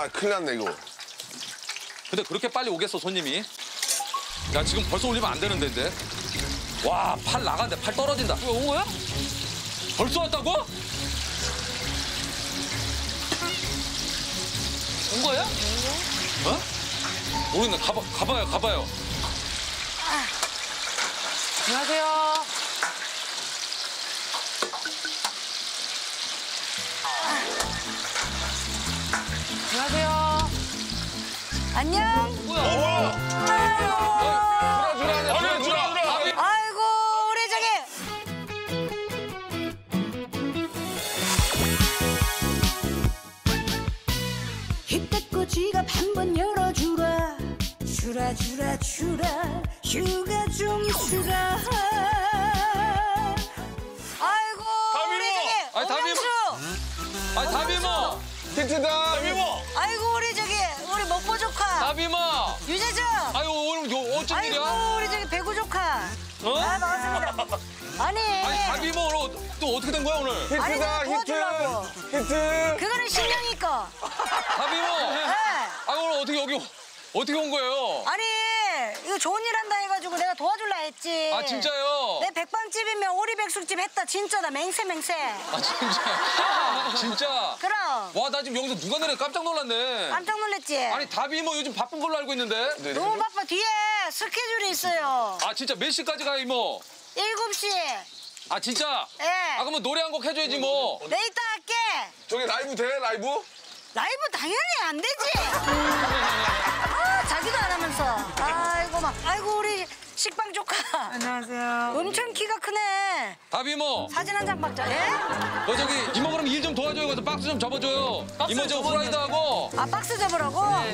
아, 큰일 났네, 이거. 근데 그렇게 빨리 오겠어, 손님이? 야, 지금 벌써 올리면 안 되는데, 이제. 와, 팔 나간대, 팔 떨어진다. 왜 온 거야? 벌써 왔다고? 온 거야? 어? 모르겠네, 가봐요. 안녕하세요. 안녕하세요. 안녕. 뭐야? 아이고. 주라. 아이고, 우리 저기. 입 닫고 지갑 한번 열어주라. 주라. 휴가 좀 주라. 아이고. 우리 저기. 다비모. 힌트다. 다비모. 아이고 우리 저기 우리 먹보 조카. 다비모. 유재정. 아이고 오늘 어쩐 일이야? 아이고 우리 저기 배구 조카. 어? 아 반갑습니다. 아니 다비모 오늘 또 어떻게 된 거야 오늘? 힌트다 힌트. 그거는 신령이 거. 다비모. 네. 아이고 오늘 어떻게 여기 어떻게 온 거예요? 아니 이거 좋은 일 한다 해가지고 내가 도와줄라 했지. 아 진짜요? 내 백반집이면 오리백숙집 했다 진짜다 맹세맹세. 아 진짜? 진짜? 그럼. 와 나 지금 여기서 누가 내려 깜짝 놀랐네. 깜짝 놀랐지? 아니 다비모 요즘 바쁜 걸로 알고 있는데. 네네. 너무 바빠 뒤에 스케줄이 있어요. 아 진짜 몇 시까지 가요 이모? 7시. 아 진짜? 예. 네. 아 그러면 노래 한 곡 해줘야지 뭐. 내 이따 할게. 저기 라이브 돼? 라이브 당연히 안 되지. 자기도 안 하면서. 아이고 막. 아이고 우리 식빵 조카. 안녕하세요. 엄청 키가 크네. 다비모. 사진 한 장 박자. 예? 너 저기 이모 그럼 일 좀 도와줘요. 박스 좀 접어줘요. 박스 이모 저 후라이드 하고. 아 박스 접으라고? 네.